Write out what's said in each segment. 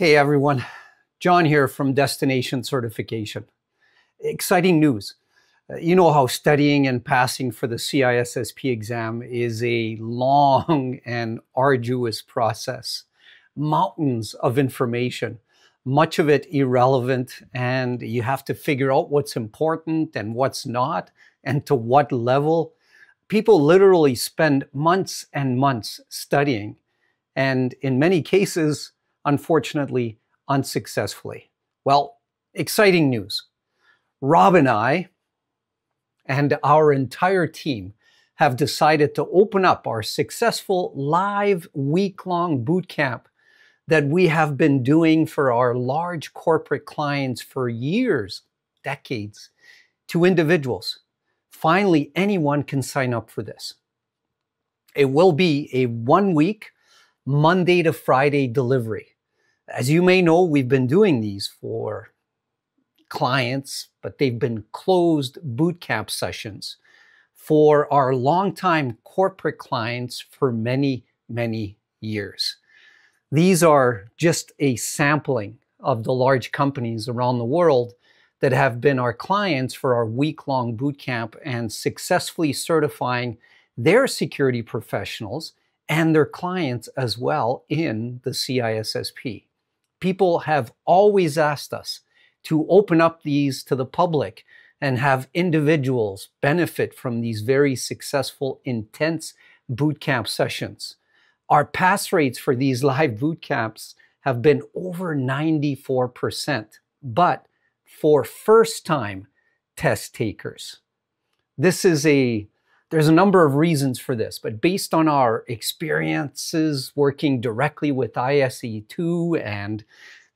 Hey everyone, John here from Destination Certification. Exciting news. You know how studying and passing for the CISSP exam is a long and arduous process. Mountains of information, much of it irrelevant, and you have to figure out what's important and what's not, and to what level. People literally spend months and months studying, and in many cases, unfortunately, unsuccessfully. Well, exciting news. Rob and I and our entire team have decided to open up our successful live week-long bootcamp that we have been doing for our large corporate clients for years, decades, to individuals. Finally, anyone can sign up for this. It will be a one-week, Monday to Friday delivery. As you may know, we've been doing these for clients, but they've been closed bootcamp sessions for our longtime corporate clients for many, many years. These are just a sampling of the large companies around the world that have been our clients for our week-long bootcamp and successfully certifying their security professionals and their clients as well in the CISSP. People have always asked us to open up these to the public and have individuals benefit from these very successful, intense bootcamp sessions. Our pass rates for these live bootcamps have been over 94%, but for first-time test takers. There's a number of reasons for this, but based on our experiences working directly with ISC2 and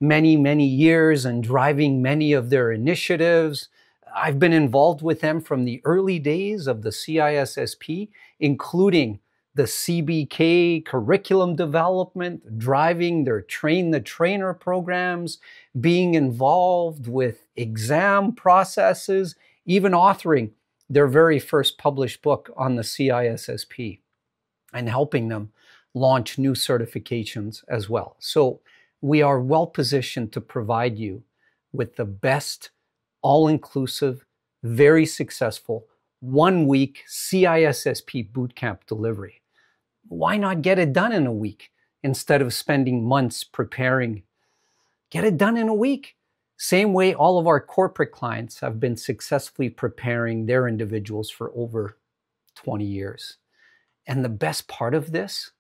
many, many years and driving many of their initiatives, I've been involved with them from the early days of the CISSP, including the CBK curriculum development, driving their Train the Trainer programs, being involved with exam processes, even authoring their very first published book on the CISSP and helping them launch new certifications as well. So we are well positioned to provide you with the best, all-inclusive, very successful, one-week CISSP bootcamp delivery. Why not get it done in a week instead of spending months preparing? Get it done in a week. Same way all of our corporate clients have been successfully preparing their individuals for over 20 years. And the best part of this,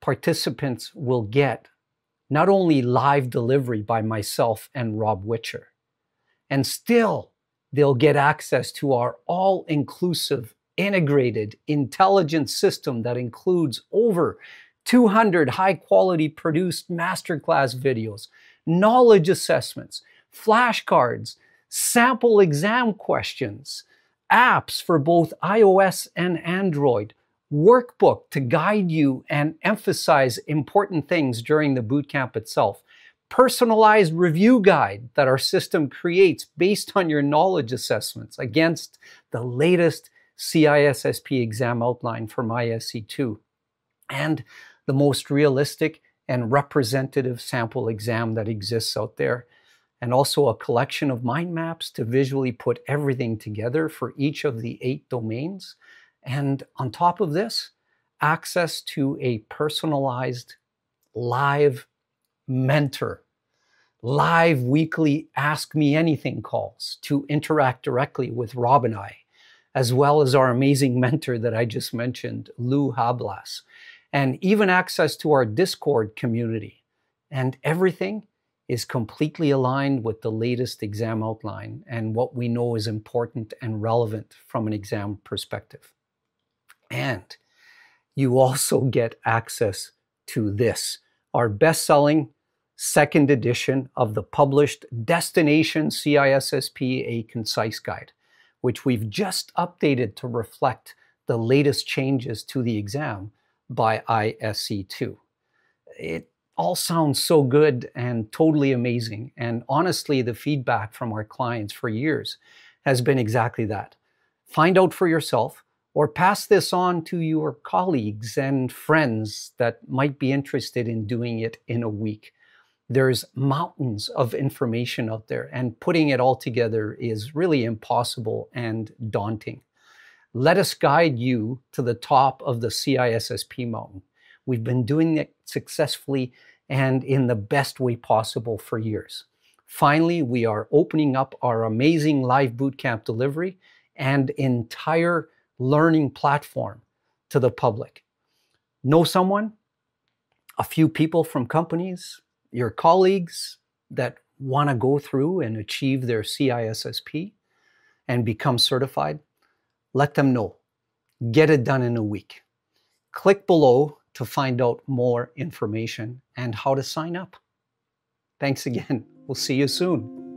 participants will get not only live delivery by myself and Rob Witcher, and still they'll get access to our all-inclusive, integrated, intelligent system that includes over 200 high-quality produced masterclass videos, knowledge assessments, flashcards, sample exam questions, apps for both iOS and Android, workbook to guide you and emphasize important things during the bootcamp itself, personalized review guide that our system creates based on your knowledge assessments against the latest CISSP exam outline from ISC2, and the most realistic and representative sample exam that exists out there, and also a collection of mind maps to visually put everything together for each of the 8 domains. And on top of this, access to a personalized live mentor, live weekly Ask Me Anything calls to interact directly with Rob and I, as well as our amazing mentor that I just mentioned, Lou Hablas, and even access to our Discord community. And everything is completely aligned with the latest exam outline and what we know is important and relevant from an exam perspective. And you also get access to this, our best-selling second edition of the published Destination CISSP, A Concise Guide, which we've just updated to reflect the latest changes to the exam by ISC2. It all sounds so good and totally amazing. And honestly, the feedback from our clients for years has been exactly that. Find out for yourself or pass this on to your colleagues and friends that might be interested in doing it in a week. There's mountains of information out there, and putting it all together is really impossible and daunting. Let us guide you to the top of the CISSP mountain. We've been doing it successfully and in the best way possible for years. Finally, we are opening up our amazing live bootcamp delivery and entire learning platform to the public. Know someone, a few people from companies, your colleagues that want to go through and achieve their CISSP and become certified, let them know. Get it done in a week. Click below to find out more information and how to sign up. Thanks again. We'll see you soon.